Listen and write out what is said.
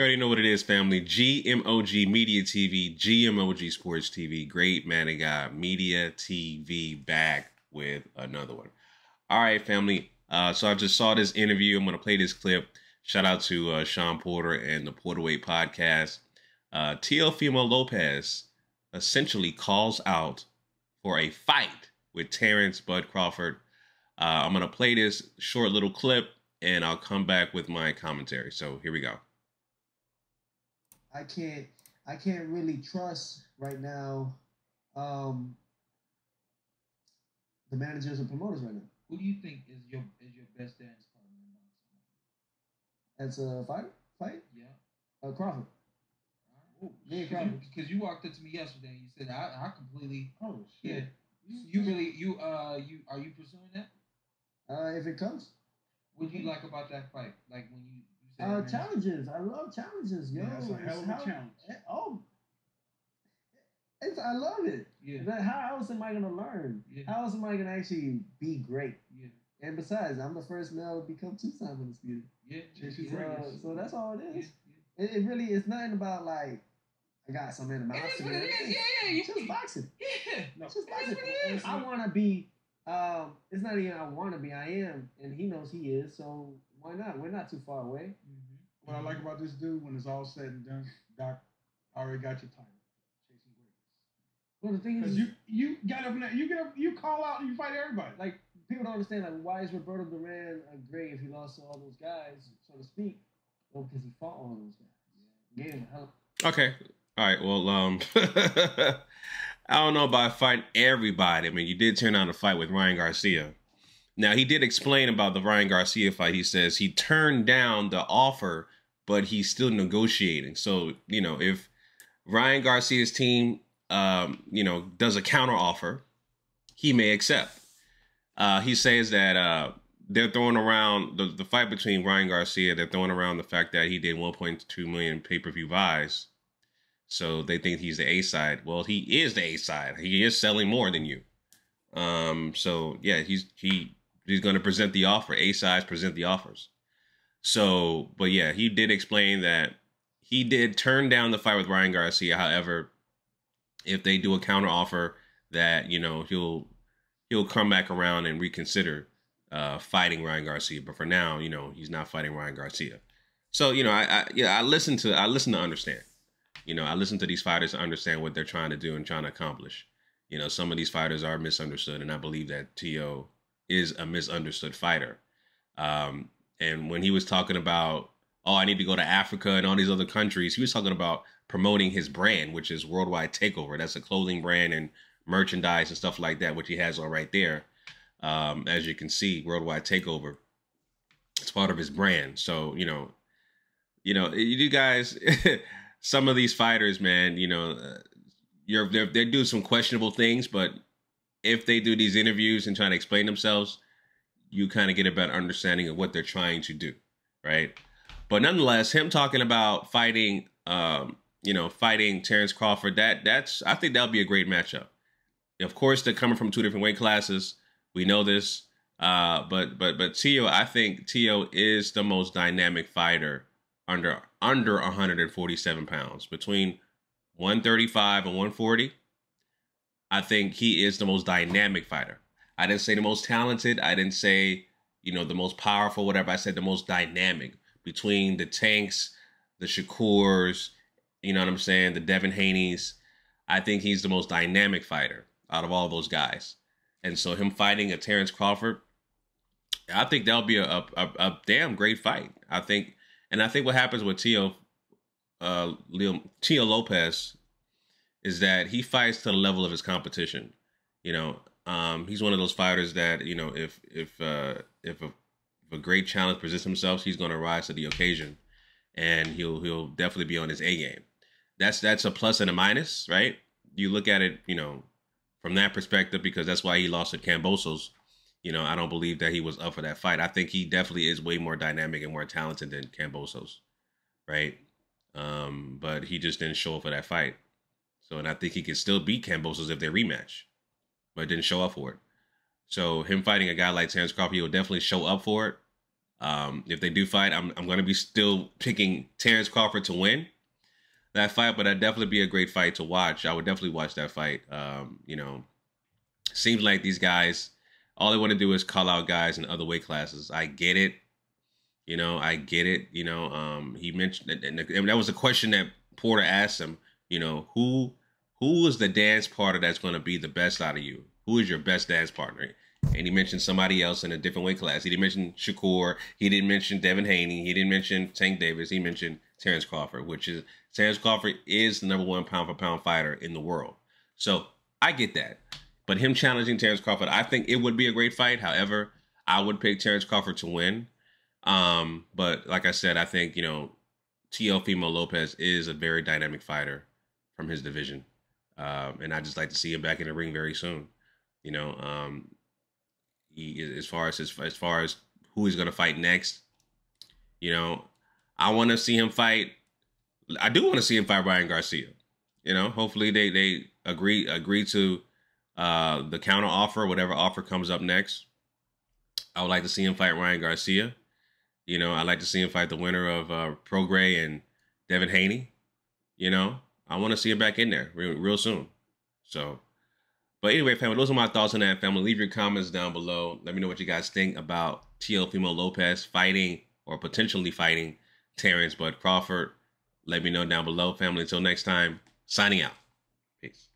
You already know what it is, family. GMOG Media TV, GMOG Sports TV, Great Man of God Media TV, back with another one. All right, family. So I just saw this interview. I'm going to play this clip. Shout out to Sean Porter and the Portaway podcast. Teofimo Lopez essentially calls out for a fight with Terrence Bud Crawford. I'm going to play this short little clip and I'll come back with my commentary. So here we go. I can't really trust right now the managers and promoters right now. Who do you think is your best dance partner? That's a fight? Yeah. Crawford. All right. Crawford. Because you walked up to me yesterday and you said I completely. Oh shit. Yeah. You are you pursuing that? If it comes. What do you like about that fight? Like when you. Challenges. I love challenges, yo. Yeah, it's a hell of a challenge. I love it. Yeah. But how else am I going to learn? Yeah. How else am I going to actually be great? Yeah. And besides, I'm the first male to become two-time undisputed. Yeah. So that's all it is. Yeah. It really is nothing about like, I got some animosity. It is what it is. Yeah. It's just boxing. Yeah. No. It's just boxing. It is. I want to be, it's not even I want to be, I am. And he knows he is, so. Why not? We're not too far away. Mm-hmm. What I like about this dude, when it's all said and done, Doc, I already got your title. Chasing greatness. Well, the thing is, you got up and you call out and you fight everybody. Like people don't understand. Like why is Roberto Duran a great if he lost to all those guys, so to speak? Well, because he fought all those guys. Yeah. Okay. All right. Well, I don't know about fighting everybody. I mean, you did turn down a fight with Ryan Garcia. Now, he did explain about the Ryan Garcia fight. He says he turned down the offer, but he's still negotiating. So, you know, if Ryan Garcia's team, you know, does a counter offer, he may accept. He says that they're throwing around the fight between Ryan Garcia. They're throwing around the fact that he did 1.2 million pay-per-view buys. So they think he's the A side. Well, he is the A side. He is selling more than you. So, yeah, He's going to present the offer. A-sides present the offers. So, but yeah, he did explain that he did turn down the fight with Ryan Garcia. However, if they do a counter offer, that, you know, he'll come back around and reconsider fighting Ryan Garcia. But for now, you know, he's not fighting Ryan Garcia. So, you know, I listen to understand. You know, I listen to these fighters to understand what they're trying to do and trying to accomplish. You know, some of these fighters are misunderstood, and I believe that Teo is a misunderstood fighter. And when he was talking about, oh, I need to go to Africa and all these other countries, he was talking about promoting his brand, which is Worldwide Takeover. That's a clothing brand and merchandise and stuff like that, which he has on right there. As you can see, Worldwide Takeover, it's part of his brand. So, you know, you guys, some of these fighters, man, you know, they do some questionable things, but if they do these interviews and try to explain themselves, you kind of get a better understanding of what they're trying to do, right? But nonetheless, him talking about fighting, you know, fighting Terrence Crawford, that's I think that would be a great matchup. Of course, they're coming from two different weight classes. We know this, but Teo, I think Teo is the most dynamic fighter under 147 pounds, between 135 and 140. I think he is the most dynamic fighter. I didn't say the most talented. I didn't say, you know, the most powerful, whatever. I said the most dynamic between the Tanks, the Shakurs, you know what I'm saying, the Devin Haneys. I think he's the most dynamic fighter out of all those guys. And so him fighting a Terrence Crawford, I think that'll be a damn great fight. I think, and I think what happens with Teo Lopez is that he fights to the level of his competition. You know, he's one of those fighters that, you know, if a great challenge presents himself, he's going to rise to the occasion, and he'll definitely be on his A game. That's a plus and a minus, right? You look at it, you know, from that perspective, because that's why he lost at Kambosos. You know, I don't believe that he was up for that fight. I think he definitely is way more dynamic and more talented than Kambosos, right? But he just didn't show up for that fight. So, and I think he could still beat Kambosos if they rematch, but didn't show up for it. So him fighting a guy like Terrence Crawford, he'll definitely show up for it. If they do fight, I'm going to be still picking Terrence Crawford to win that fight, but that'd definitely be a great fight to watch. I would definitely watch that fight. You know, seems like these guys, all they want to do is call out guys in other weight classes. I get it. You know, I get it. You know, he mentioned, and that was a question that Porter asked him, you know, who is the dance partner that's going to be the best out of you? Who is your best dance partner? And he mentioned somebody else in a different weight class. He didn't mention Shakur. He didn't mention Devin Haney. He didn't mention Tank Davis. He mentioned Terrence Crawford, which is, Terrence Crawford is the #1 pound-for-pound fighter in the world. So I get that. But him challenging Terrence Crawford, I think it would be a great fight. However, I would pick Terrence Crawford to win. But like I said, I think, you know, Teofimo Lopez is a very dynamic fighter from his division. And I just like to see him back in the ring very soon. You know, as far as who he's going to fight next, you know, I want to see him fight. I do want to see him fight Ryan Garcia. You know, hopefully they agree to the counter offer, whatever offer comes up next. I would like to see him fight Ryan Garcia. You know, I'd like to see him fight the winner of Pro Grey and Devin Haney. You know, I want to see him back in there real soon. So, but anyway, family, those are my thoughts on that, family. Leave your comments down below. Let me know what you guys think about Teofimo Lopez fighting or potentially fighting Terrence Bud Crawford. Let me know down below, family. Until next time, signing out. Peace.